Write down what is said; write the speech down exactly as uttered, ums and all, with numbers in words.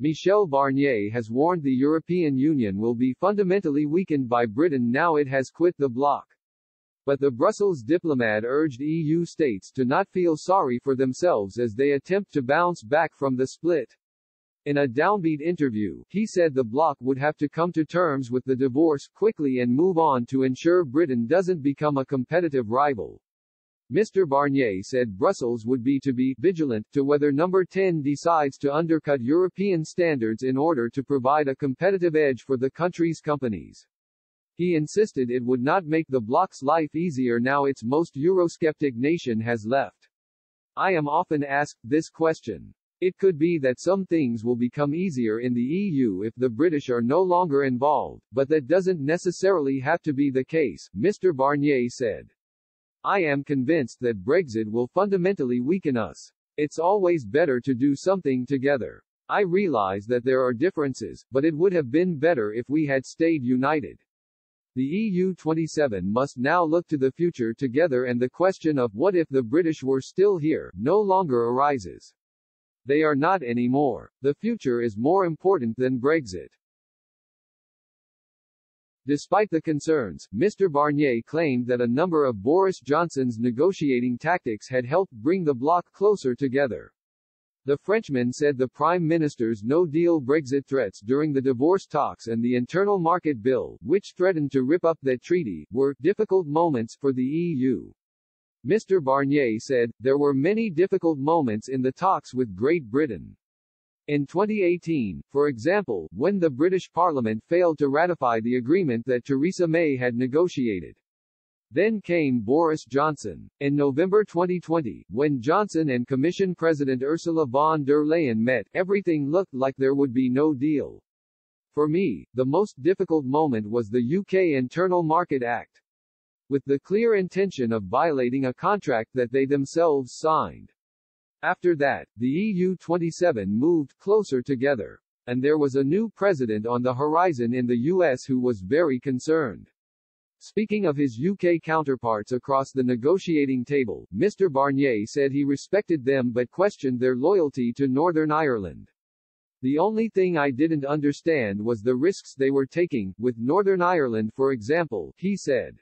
Michel Barnier has warned the European Union will be fundamentally weakened by Britain now it has quit the bloc. But the Brussels diplomat urged E U states to not feel sorry for themselves as they attempt to bounce back from the split. In a downbeat interview, he said the bloc would have to come to terms with the divorce quickly and move on to ensure Britain doesn't become a competitive rival. Mister Barnier said Brussels would be to be vigilant to whether number ten decides to undercut European standards in order to provide a competitive edge for the country's companies. He insisted it would not make the bloc's life easier now its most Eurosceptic nation has left. I am often asked this question. It could be that some things will become easier in the E U if the British are no longer involved, but that doesn't necessarily have to be the case, Mister Barnier said. I am convinced that Brexit will fundamentally weaken us. It's always better to do something together. I realize that there are differences, but it would have been better if we had stayed united. The E U twenty-seven must now look to the future together, and the question of what if the British were still here no longer arises. They are not anymore. The future is more important than Brexit. Despite the concerns, Mister Barnier claimed that a number of Boris Johnson's negotiating tactics had helped bring the bloc closer together. The Frenchman said the Prime Minister's no-deal Brexit threats during the divorce talks and the internal market bill, which threatened to rip up that treaty, were difficult moments for the E U. Mister Barnier said, there were many difficult moments in the talks with Great Britain. In twenty eighteen, for example, when the British Parliament failed to ratify the agreement that Theresa May had negotiated. Then came Boris Johnson. In November twenty twenty, when Johnson and Commission President Ursula von der Leyen met, everything looked like there would be no deal. For me, the most difficult moment was the U K Internal Market Act. With the clear intention of violating a contract that they themselves signed. After that, the E U twenty-seven moved closer together. And there was a new president on the horizon in the U S who was very concerned. Speaking of his U K counterparts across the negotiating table, Mister Barnier said he respected them but questioned their loyalty to Northern Ireland. The only thing I didn't understand was the risks they were taking, with Northern Ireland for example, he said.